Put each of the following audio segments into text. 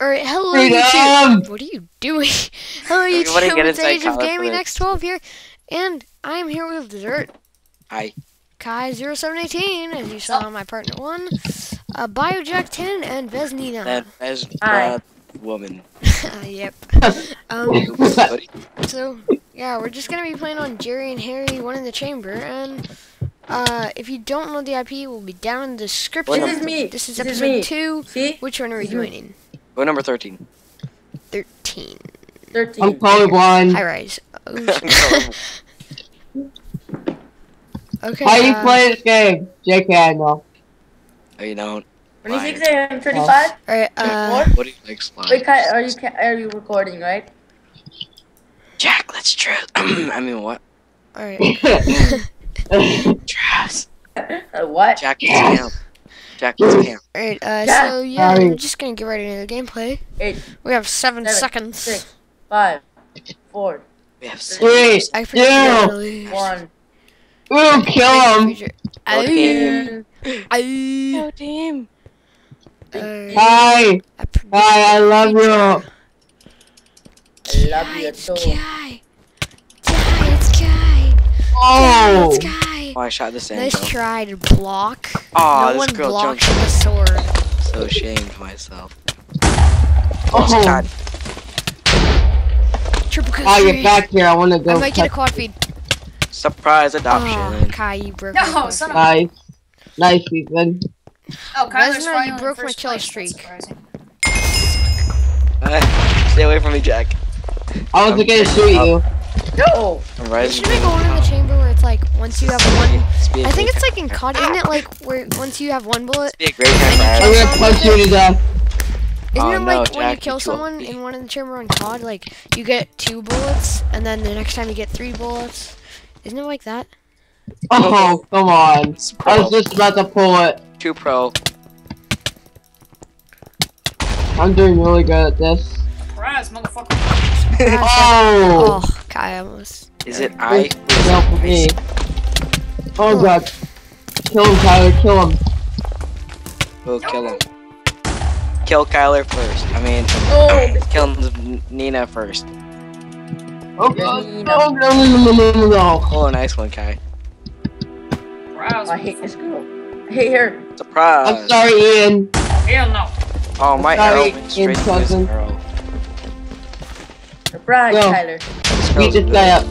Or hello YouTube. What are you doing? Hello YouTube. It's AgeOfGamingX12 here, and I'm here with dessert. Hi. Kai0718, as you saw, my partner one, Biojack10, and Vesnina. That Vesnina woman. Yep. So yeah, we're just gonna be playing on Jerry and Harry, one in the chamber, and if you don't know the IP, will be down in the description. This is me. This is episode 2. See? Which one are we doing in? Go number 13. 13. 13. I'm colorblind. High rise. Oh, okay. How do you play this game? JK, I know. No, you don't. 26 and 35? Alright, what do you think, Slime? Wait, Kai, are you recording, right? Jack, let's try. I mean, what? Alright. What? Jack, let's camp. Jack, let's camp. Alright, so yeah, we're just gonna get right into the gameplay. We have 7 seconds. 6, 5, 4. We have 6. 3, 2, 1. Ooh, kill him! Oh damn! Hi! Hi, I love you! I love you too. Kai! Kai, it's Kai! Oh! It's Kai! Oh, I shot this angle. Nice try to block. Oh, no, this girl jumped with the sword. So ashamed of myself. Oh god! Triple kill! Oh, get back here! I want to go. I might get a quad feed. Surprise adoption. Oh, Kai, you broke my streak. Nice. Nice, Ethan. Oh, Kyler, you broke my kill streak. Stay away from me, Jack. I wasn't gonna shoot you. No! It should be going in the chamber where it's like, once you have one... I think it's like in COD, isn't it like, where once you have one bullet... I'm gonna punch you to death. Isn't it like when you kill someone in one in the chamber on COD, like, you get 2 bullets, and then the next time you get 3 bullets? Isn't it like that? Oh, come on. I was just about to pull it. 2 pro. I'm doing really good at this. Surprise, motherfucker. Oh! Oh, Kai almost. Is it I? Help me. Oh god. Kill him, Kyler, kill him. We'll kill him. Kill Kyler first. I mean, kill Nina first. Oh god, no. Oh, a nice one, Kai. I hate this girl. I hate her. Surprise. I'm sorry, Ian. Hell no. Oh, my arrow went straight to this arrow. Surprise, Kyler. Beat this guy up.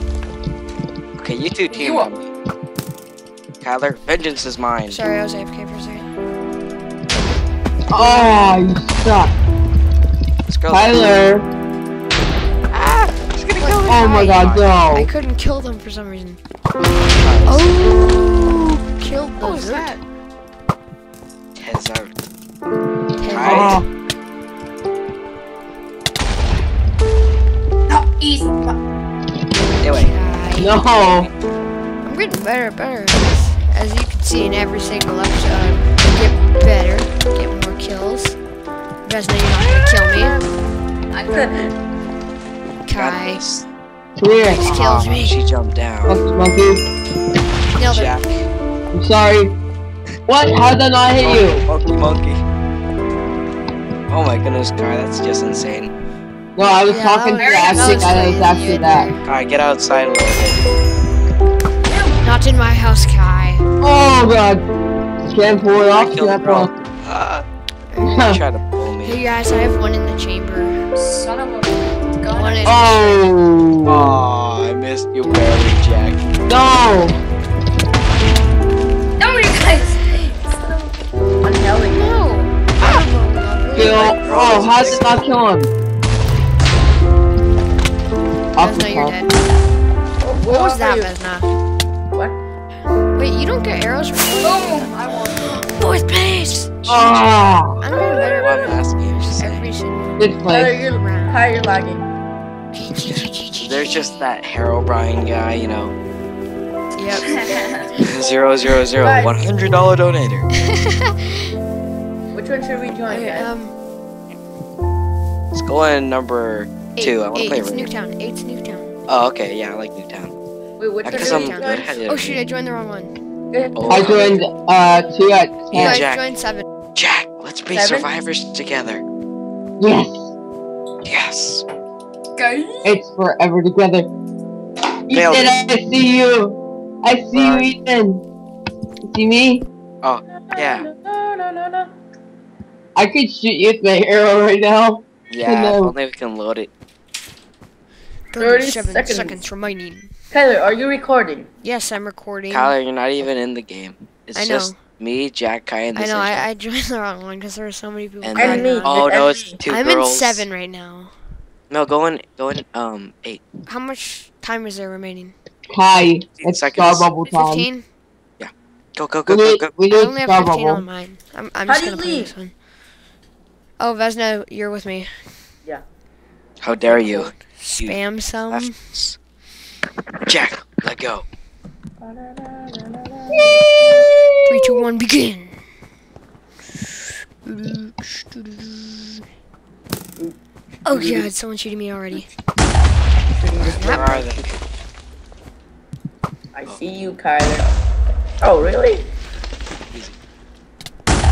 Okay, you two team up. Kyler, vengeance is mine. Sorry, I was AFK for a second. Oh, you suck. Let's go. Kyler. Oh my god, no! I couldn't kill them for some reason. Oh! Killed them. What was that? Desert. No, east! Anyway. No! I'm getting better. As you can see in every single episode, get better, get more kills. You guys know you're not gonna kill me. I could. Kai. Weird. Kills me. She jumped down. Monkey. Nailed Jack. It. I'm sorry. What? How did I hit you? Monkey. Oh my goodness, Kai, that's just insane. No, I was talking to the actual guy that was actually that. Kai, get outside a little bit. Not in my house, Kai. Oh god. Can't pull it off. Can't pull it off. Try to pull me. Hey guys, I have one in the chamber. Son of a... Oh, I missed you barely, Jack. No! No, you guys! I'm yelling. No! Oh, how did I kill him? Vesna, you're dead. What was that, Vesna? What? Wait, you don't get arrows from me? Oh, I won't. Fourth place! Oh! I don't know better about last game. Just every single. Good play. How you're lagging. There's just that Harold Bryan guy, you know. Yep. 000 $100 donator. Which one should we join? Okay, let's go in number 2. I want to play right. Nuketown. 8's Nuketown. Oh, okay. Yeah, I like Nuketown. Wait, what's Nuketown? Oh shoot! I joined the wrong one. Oh, I joined 2 at 10. Yeah, Jack. I joined 7. Jack, let's be survivors together. Yes. Yes. Go. It's forever together. Nailed Ethan, it. I see you. I see you, Ethan. See me? Oh, yeah. I could shoot you with my arrow right now. Yeah, if only we can load it. 37 seconds remaining. Kyler, are you recording? Yes, I'm recording. Kyler, you're not even in the game. It's just me, Jack, Kai, and this. I know. I joined the wrong one because there were so many people. And me. Oh no, it's two girls. I'm in 7 right now. No, go in 8. How much time is there remaining? Kai, it's Star Bubble time. 15. Yeah. Go. We only have 15 on mine. I'm just gonna play this one. Oh, Vesna, you're with me. Yeah. How dare you? Spam some. Jack, let go. 3, 2, 1, begin. Oh god, someone's shooting me already. Where are they? I see you, Kyler. Oh, really? Easy.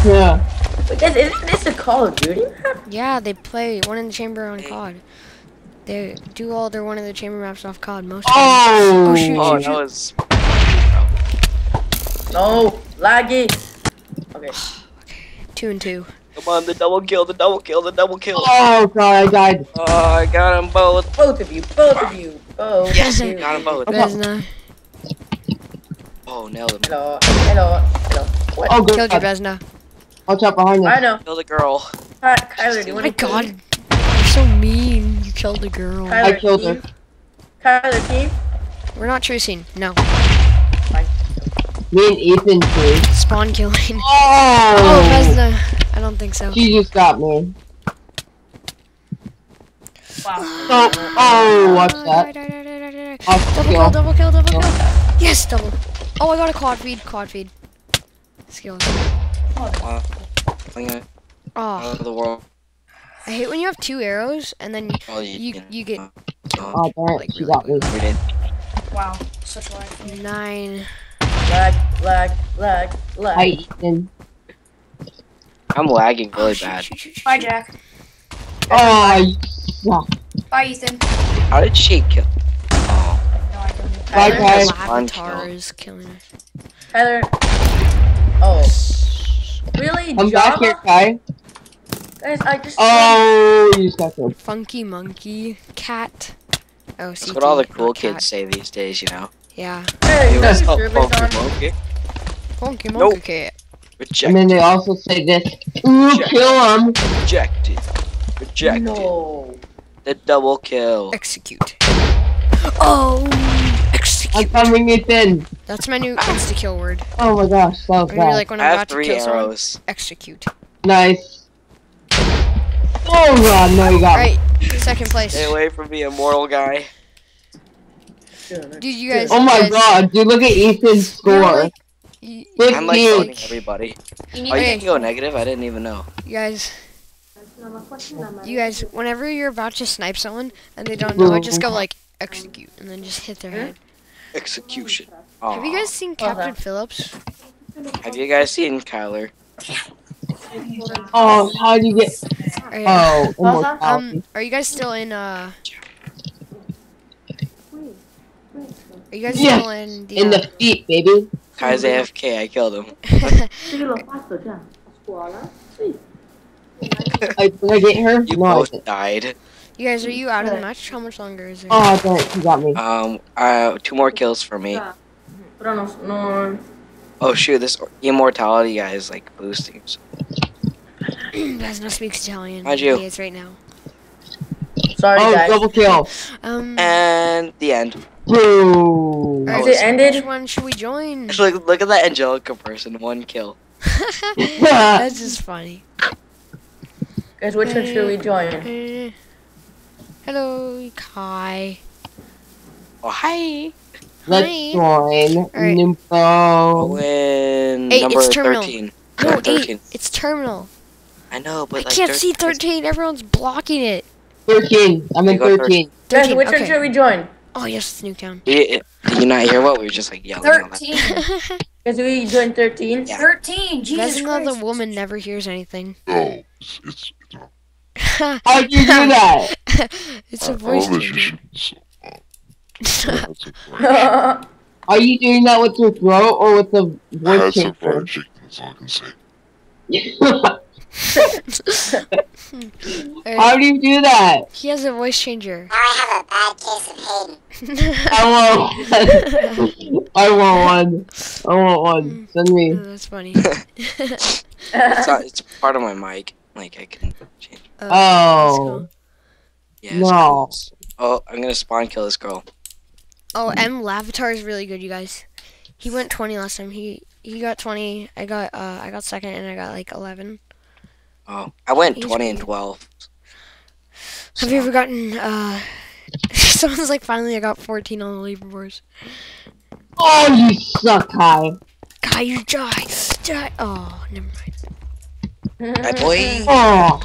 Yeah. Wait, guys, isn't this a Call of Duty map? Yeah, they play one in the chamber on COD. They do all their one in the chamber maps off COD most. Oh! Of them. Oh, shoot, oh, shoot, no, shoot. No, laggy. Okay. 2 and 2. Come on, the double kill. Oh god, I died. Oh, I got them both. Both of you. Yes, I got them both. Vesna. Oh, nailed them. Hello. What? Oh, good. Killed you, Vesna. Watch out behind you. I know. Kill the girl. Kyler, do you want to? Oh my god, you're so mean. You killed the girl. Kyler, I killed her. Kyler, team. We're not choosing. No. Fine. Me and Ethan, please. Spawn killing. Oh, Vesna. I don't think so. She just got me. Wow. Oh, watch that. Double kill. Yes, double. Oh, I got a quad feed. Skill. Oh. I hate when you have 2 arrows and then you get killed. Oh, like, really got me. Wow, such life. 9. Lag. Hi, Ethan. I'm lagging really bad. Shoot. Bye, Jack. Oh, bye, Ethan. How did she kill? Oh. No, I don't know. Bye, guys. Lavatar is killing us. Kyler. Oh. Really? I'm back here, Kai. Guys, I just. Oh, you just got killed. Funky monkey, cat. Oh, see. That's what all the cool kids say these days, you know. Yeah. Hey, that's called funky monkey. Funky monkey cat. Rejected. And then they also say this. Ooh, rejected. Kill him. Rejected. No. The double kill. Execute. Oh. I'm coming in. That's my new insta kill word. Oh my gosh, that was bad. Like when I'm about to kill someone, execute. Nice. Oh god, no, you got me. Right, 2nd place. Stay away from the immortal guy. Dude, you guys. Oh my god, dude, look at Ethan's score. I'm like voting everybody. Oh, you can go negative? I didn't even know. You guys. Whenever you're about to snipe someone and they don't know it, just go like execute and then just hit their head. Execution. Aww. Have you guys seen Captain Phillips? Have you guys seen Kyler? Oh, how do you get? Are you guys still in? Are you guys still in the? In the feet, baby. Kai's AFK. I killed him. Did I get her? You both died. You guys, are you out of the match? How much longer is it? Oh, you got me. 2 more kills for me. Oh shoot, this immortality guy is like boosting. Guys, no speaks Italian. Mind you. He is right now. Sorry, guys. Double kill. And the end. Boom. Right, is it ended? Which one should we join? Actually, look at that Angelica person. 1 kill. That's just funny. Guys, which one should we join? Hello, Kai. Oh, hi. Let's join. Right. Nympho. Number 13. No, 8. It's terminal. I know, but I can't see 13. Everyone's blocking it. 13. I'm in 13. 13. Which one should we join? Oh, yes, it's Nuketown. Did you not hear what? We were just like yelling. 13. Because we joined 13. Yeah. 13. Jesus Christ. The woman never hears anything. Oh, it's How'd you do that? It's a voice changer. Are you doing that with your throat or with the voice changer? That's a fried chicken, that's all I can say. How do you do that? He has a voice changer. Now I have a bad case of hate. I want one. I want one. I want one. Send me. Oh, that's funny. It's part of my mic. Like, I can change. Oh. Yeah, no. Oh, I'm gonna spawn kill this girl. Oh, Lavatar is really good, you guys. He went 20 last time. He got 20. I got second, and I got like 11. Oh, I went 20 and 12. Have you ever gotten? Someone's like, finally, I got 14 on the leaderboards. Oh, you suck, Kai. Kai, you die. Oh, never mind. My boy. Oh.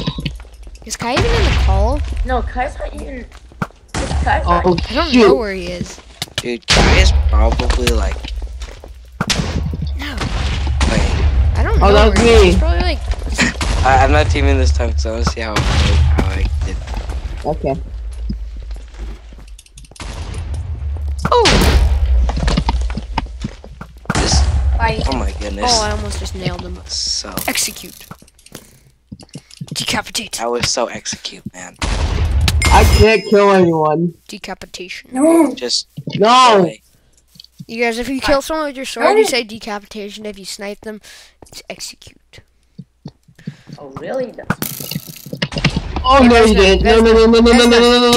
Is Kai even in the call? No, Kai's not even. Kai? Oh, I don't know where he is. Dude, Kai is probably like. No. Wait. I don't know. Oh, that was me. He's probably like. I'm not teaming this time because I want to see how I did. Okay. Oh. This. Bye. Oh my goodness. Oh, I almost just nailed him. So. Execute. Decapitate. That was so execute, man. I can't kill anyone. Decapitation. No. Just no. You guys, if you kill someone with your sword, you say decapitation. If you snipe them, it's execute. Oh really? Oh no, you did. No, no, no, no, no, no, no, no.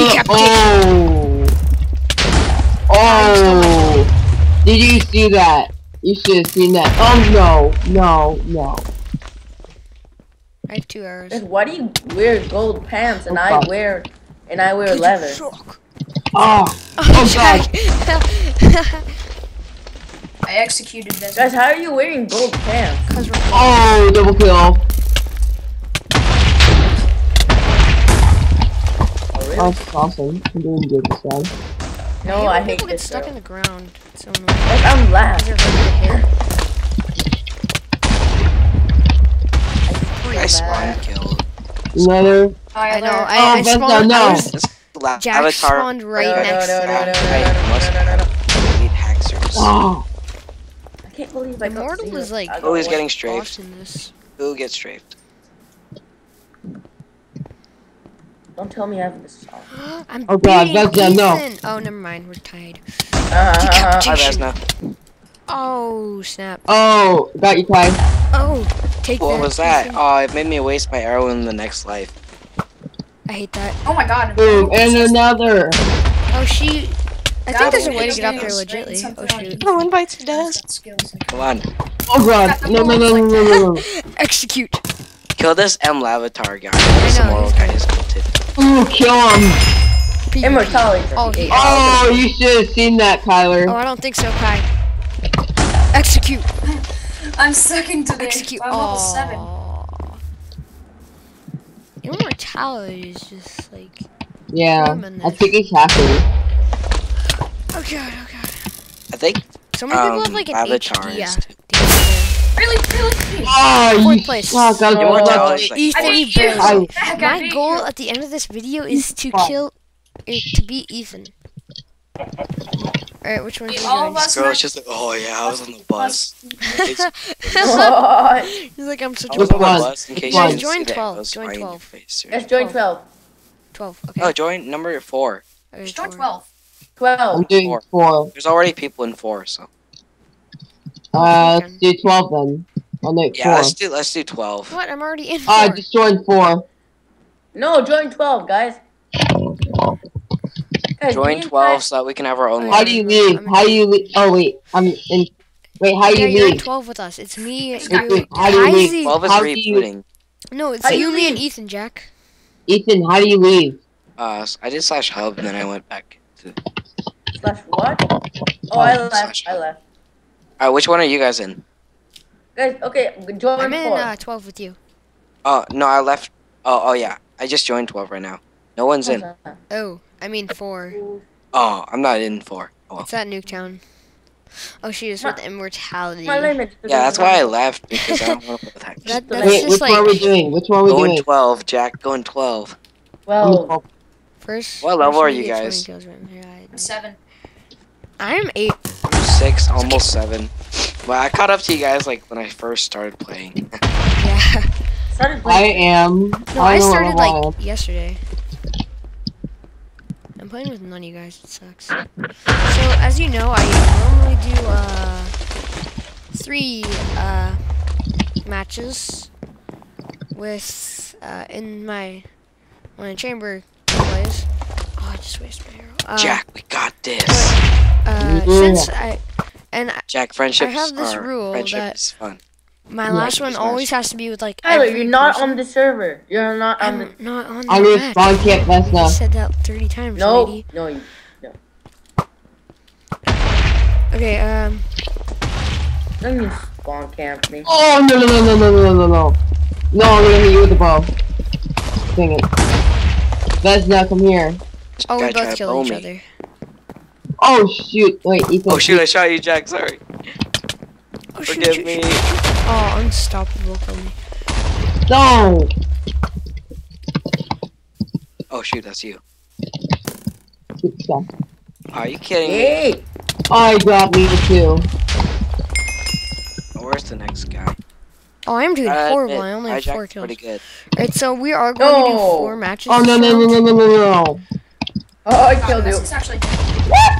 Oh. Oh. Did you see that? You should have seen that. Oh no, no, no. I have 2 hours. Why do you wear gold pants and I wear? And I wear leather. Oh, God. I executed this. Guys, how are you wearing gold pants? Cause we're double kill. Oh, really? Oh, awesome. I'm doing good this time. No, I hate this stuck in the ground. It's so annoying. Like, I'm last. I spawned kill. Leather. I know. I spawned. No. Jack spawned right next to me. Oh. I can't believe I got Mortal is like. Oh, he's getting strafed. Who gets strafed? Don't tell me I have this. I'm beating Ethan. Oh, never mind. We're tied. Decapitation. Oh snap! Oh, got you, Kai. Oh, take that. What was that? Oh, it made me waste my arrow in the next life. I hate that. Oh my God! Boom, and another. Oh, she. I think there's a way to get up there legitly. Oh shoot! No one bites the dust. Come on. Oh God! No, no, no, no, no, no! Execute. Kill this Lavatar guy. I know. Ooh, kill him. Immortality. Oh, you should have seen that, Kyler. Oh, I don't think so, Kai. Execute. I'm second today. Execute. I'm level 7. Immortality is just like. Yeah. I think it's happening. Oh God! Oh God! I think. So many people have like an HD. Yeah. Really? Oh, you place. Oh God! Ethan. My goal at the end of this video is to kill, to beat Ethan. Alright, which one do you guys? Girl, she's like, oh yeah, I was on the bus. He's like, I'm such a bus. Guys, join 12. Join 12. Yes, join 12. 12, okay. Oh, join number 4. Okay, join 12. 12. I'm doing 4. There's already people in 4, so. Let's do 12 then. I'll make 4. Yeah, let's do 12. What? I'm already in 4. Just join 4. No, join 12, guys. Join 12 so that we can have our own. How do you leave? How do you leave? Oh wait, I'm in. Wait, how do you leave? You're in 12 with us. It's me. You. How do you leave? 12 is rebooting. No, it's you, me, and Ethan, Jack. Ethan, how do you leave? I did /hub and then I went back to. /what? Oh, I left. I left. All right, which one are you guys in? Guys, okay, join 4. I'm in 12 with you. Oh no, I left. Oh yeah, I just joined 12 right now. No one's in. Oh. I mean 4. Oh, I'm not in 4. Oh. It's at Nuketown. Oh, she just with immortality. Yeah, that's why I left because I don't want to play that. Wait, which one are we doing? Which one are we doing? Going 12, Jack. Going 12. 12. First. What level are you guys? I'm 7. I'm 8. I'm 6, almost 7. Well, I caught up to you guys like when I first started playing. Yeah. I started like yesterday. I'm playing with none of you guys. It sucks. So as you know, I normally do 3 matches with in my chamber plays. Oh, I just wasted my arrow. Jack, we got this. But, since Jack, friendships. I have this rule that my last one always has to be with like. Kyler, you're not on the server. You're not on the. I'm not on the. I said that 30 times. No, lady. No, you, no. Okay. Don't you spawn camp me. Oh no no no no no no no no! No, I'm gonna hit you with the bomb. Dang it. Vesna, come here. Oh, we both killed each other. Oh shoot! Wait, Ethan. Oh shoot! I shot you, Jack. Sorry. Oh, forgive me. Oh, unstoppable for me. No. Oh shoot! That's you. Are you kidding me? I got me too. Where's the next guy? Oh, I'm doing horrible. I only have 4 kills. Pretty good. Right, so we are going to do 4 matches. Oh no no no no no no! Oh, I killed you. What?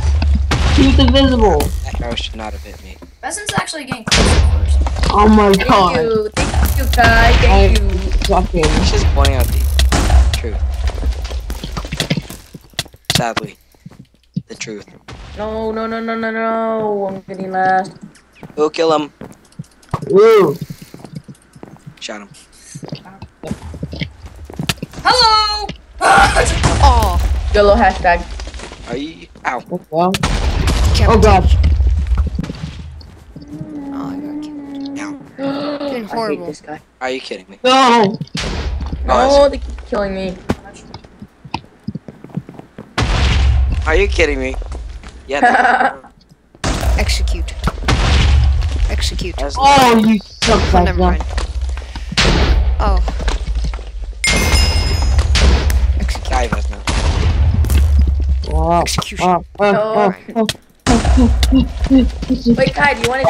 He's invisible. That guy should not have hit me. Beson's actually getting closer first. Oh my god. Thank you, Kai. Thank you. He's just pointing out the truth. Sadly. The truth. No, no, no, no, no, no. I'm getting last. Go kill him. Woo. Shot him. Hello! Oh. YOLO hashtag. Are you? Ow. Oh, well. Oh god. Doing horrible. I hate this guy. Are you kidding me? No! No, they keep killing me. Are you kidding me? Yeah. Execute. Execute. Oh, you suck, like that. Oh. Execute. Die, Vesna. Execution. Wait, Kai, do you want to...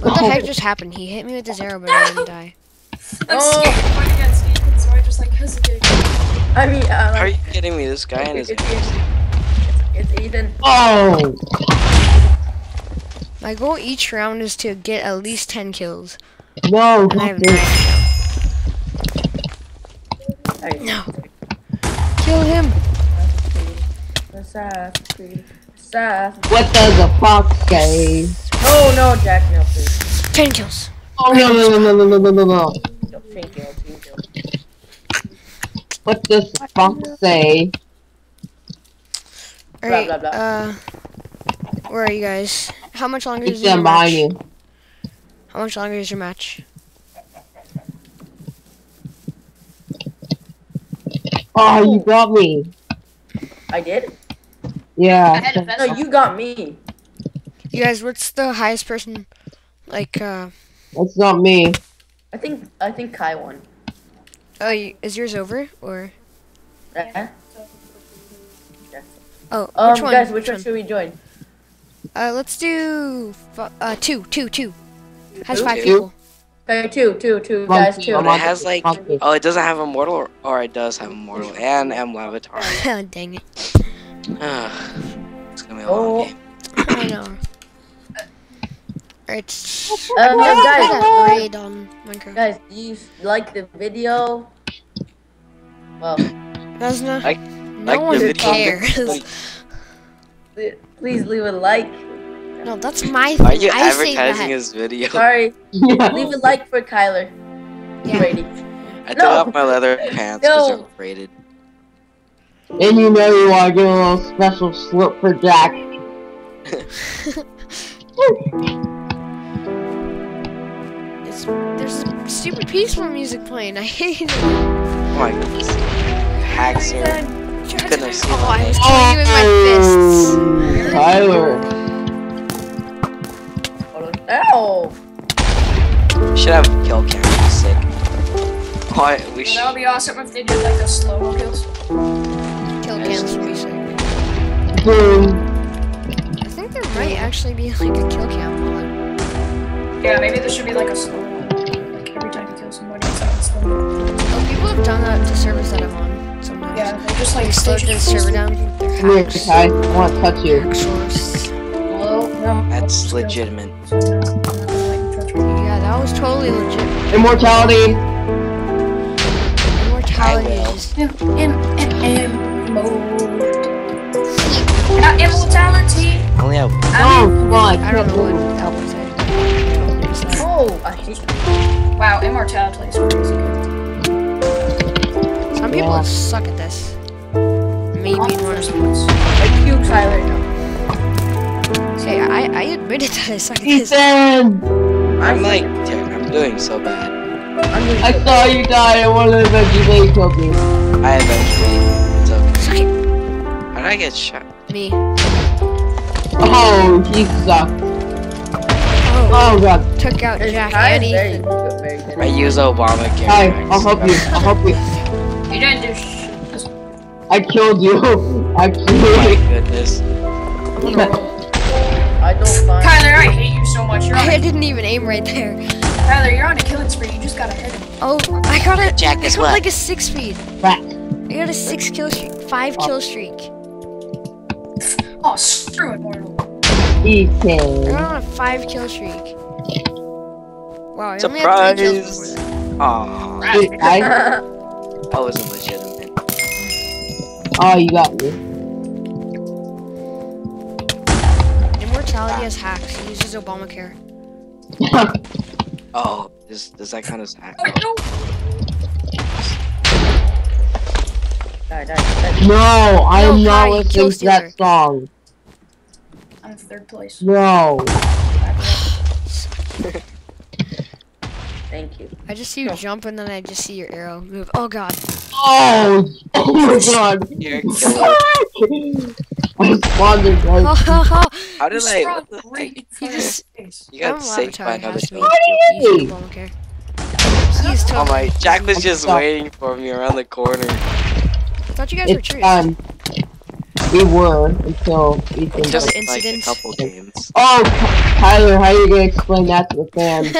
What the heck just happened? He hit me with his arrow, but I didn't die. I'm scared to fight against Ethan, so I just like hesitate. I mean, are you kidding me? This guy and his it's Ethan. Oh! My goal each round is to get at least 10 kills. Whoa! I have 9. No! Kill him! What does a fox say? Oh no, Jack, no, please. 10 kills. Oh no, no, no, no, no, no, no, no. 10 kills, 10 kills. What does the fox say? Alright, blah, blah, blah. Where are you guys? How much longer is your match? How much longer is your match? Oh, you got me. I did? Yeah. No, you got me. You guys, what's the highest person? Like, that's not me. I think Kai won. Oh, is yours over or? Yeah. Oh, which one? Guys, which one should we join? Let's do two. Has 5 people. Okay, two guys, 2. It has like it doesn't have immortal, or it does have immortal and Lavatar. Oh, dang it. It's gonna be a long game. I know. It's guys, raid on Minecraft. Guys, do you like the video? Well, that's not. No one cares. Please leave a like. No, that's my thing. Are you advertising his video? Sorry. Leave a like for Kyler. Yeah. Rated. I took off my leather pants because they're rated. And you know you want to do a little special slip for Jack. There's stupid peaceful music playing. I hate it. Oh my goodness. Hacks here. Oh, I was killing you with my fists. Kyler. Ow! Should have kill cam. Sick. quiet. We should. That would be awesome if they did like a slow kills. Kill cams would be sick. I think there might actually be like a kill cam one. Yeah, maybe there should be like a slow one. Like every time you kill somebody, it's like slow. Oh, people have done that to servers that I'm on sometimes. Yeah, they just like slow the server down. Come here, Kai. I want to touch you. Hello? No. That's legitimate. Yeah, that was totally legit. Immortality! Immortality! I only have one. Oh, God. I don't know what that was. Oh, I hate it. Wow, immortality is crazy good. Some people suck at this. Maybe worse ones. Like you, Kyler. Hey, I admitted that I suck at this. Ethan! I'm like, dude, I'm doing so bad. I saw you die, I want to eventually kill you. I eventually. It's okay. How did I get shot? Me. Oh, he sucked. Oh, God. Took out Jack and Ethan. I use Obamacare. Hi, I'll help you. I'll help you. You didn't do shit. I killed you. I killed you. Oh my goodness. I don't mind. Kyler, I hate you so much. You're on. I didn't even aim right there. Kyler, you're on a killing spree. You just gotta hit him. Oh, I got a Jack. This was like a 6 feet. What? I got a 5 kill streak. Oh, screw it, mortal. Ethan. I'm on a 5 kill streak. Wow, surprise! Aww. That was legitimate. Oh, you got me. Immortality has hacks. He uses Obamacare. Oh, does that count as hack? No, I am not listening to that song. I'm third place. No. Thank you. I just see you jump and then I just see your arrow move. Oh god. Oh, oh my god. You're I spawned in right. How did I? You got saved by another team. Oh my, Jack was just waiting for me around the corner. I thought you guys were true. We were until Ethan just like a couple games. Oh, Kyler, how are you gonna explain that to the fans?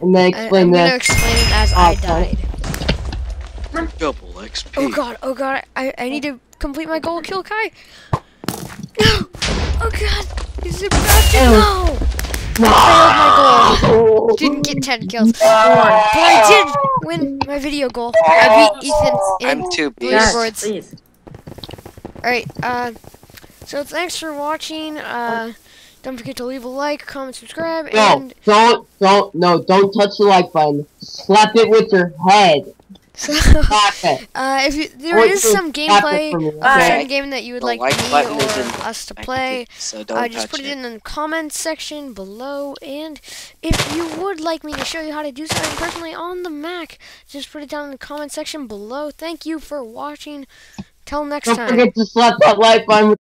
And then explain that. I'm gonna explain it as I died. Double XP. Oh god, I need to complete my goal. Kill Kai. No. Oh god, he's about to go. No. I failed my goal. Didn't get 10 kills. No. But I did win my video goal. I beat Ethan in leaderboards. Yes, alright, so thanks for watching. Don't forget to leave a like, comment, subscribe, and don't touch the like button. Slap it with your head. So, if you, there is some gameplay of a certain game that you would like me or us to play, just put it in the comments section below. And if you would like me to show you how to do something personally on the Mac, just put it down in the comment section below. Thank you for watching. Till next time. Don't forget to slap that like button.